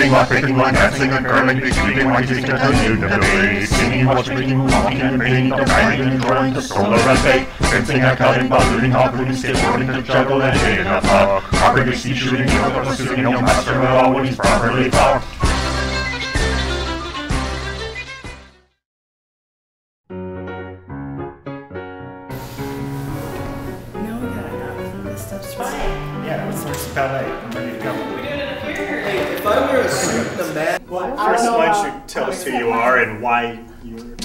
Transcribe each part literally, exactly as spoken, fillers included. jumping, walk, breaking, one, dancing, and curling, exceeding, why you continue the way, singing, watch, reading, walking, and reading, the riding, and drawing, the stroller and fake, fencing, and cutting, buzzing, hopping, skateboarding, the juggle, and hitting a puck, hopping, and sea shooting, you're pursuing your master, but always properly taught. And why you're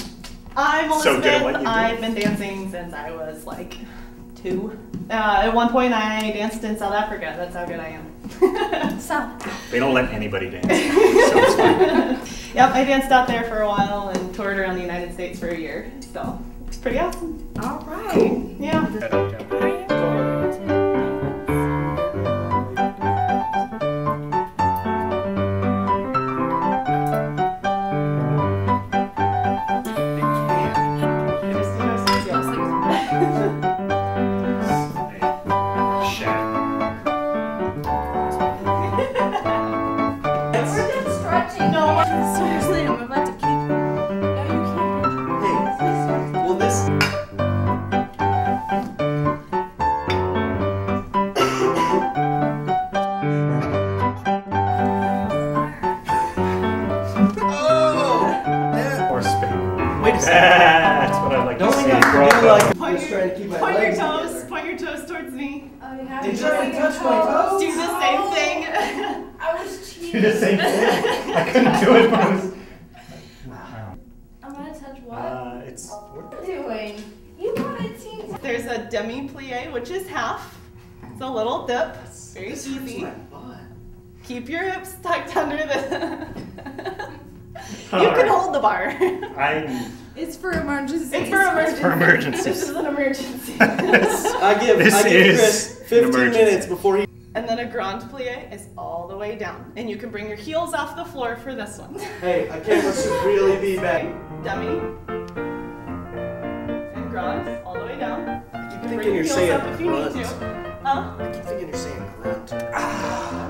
I'm Elizabeth. So good at what you do. I've been dancing since I was like two. Uh, at one point I danced in South Africa. That's how good I am. South Africa. They don't let anybody dance. So it's fun. Yep, I danced out there for a while and toured around the United States for a year. So it's pretty awesome. All right. Cool. Yeah. yeah. That's what I like to see. Like, point your, trying to keep my point your toes, together. point your toes towards me. Oh, you have Did to you really touch my toes? Do the same oh. thing. I was cheating. Do the same thing. I couldn't do it. I was... wow. I'm gonna touch what? Uh, it's. What are you doing? You want a team? There's a demi plié, which is half. It's a little dip. It's very this easy. My butt. Keep your hips tucked under the. you All can right. hold the bar. I'm. It's for emergencies. It's for emergencies. It's for emergencies. This is an emergency. I give, this I give Chris fifteen minutes before he... And then a grand plié is all the way down. And you can bring your heels off the floor for this one. Hey, I can't let you really be back. Dummy. And grand, all the way down. I keep thinking you're saying grunt. You huh? I keep thinking you're saying grunt. Ah.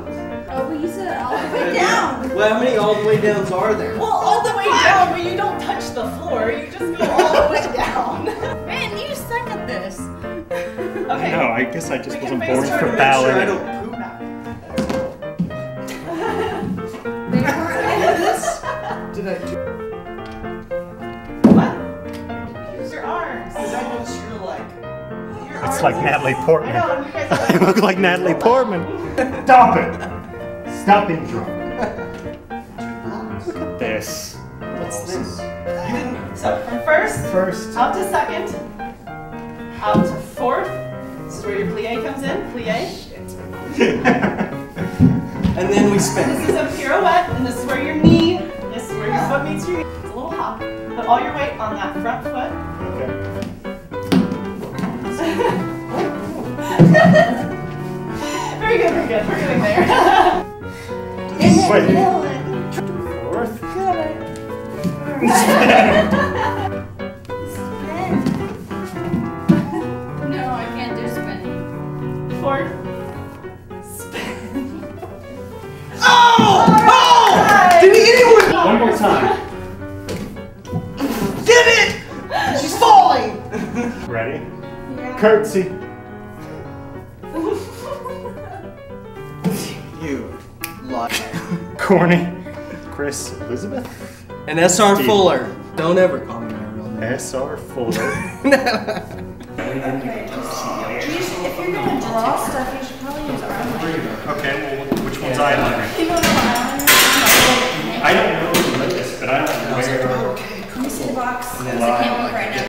Oh, but you said all the way down. Well, how many all the way downs are there? Well, all the way down, but you don't touch the floor. You just go all the way down. Man, you suck at this. Okay. No, I guess I just wasn't born for ballet. Sure I don't poop now. They are this. Did I do? What? Use your arms. Because I noticed you're like. Your it's arms like Natalie Portman. I know, you guys are like, I look like Natalie Portman. Stop it. Stop being drunk. Look at this. What's this? So from first, first, up to second, out to fourth. This is where your plié comes in. Plié. And then we spin. This is a pirouette, and this is where your knee, this is where your foot meets your knee. It's a little hop. Put all your weight on that front foot. Okay. Very good, very good. We're getting there. Inhale. Spin. No, I can't do spinning. Fourth. Spin. Oh! Oh! Did he anyone? One more time. Get it! She's falling! Ready? Yeah. Curtsy. You liar. Kornie. Chris. Elizabeth. And S R Fuller. Don't ever call me my real name. S R Fuller. Okay. If you're going to draw stuff, you should probably use eyeliner. Okay, well, which one's eyeliner? You don't know eyeliner? I don't know this, but I don't know. Okay, let me see the box. Because I can't look right now.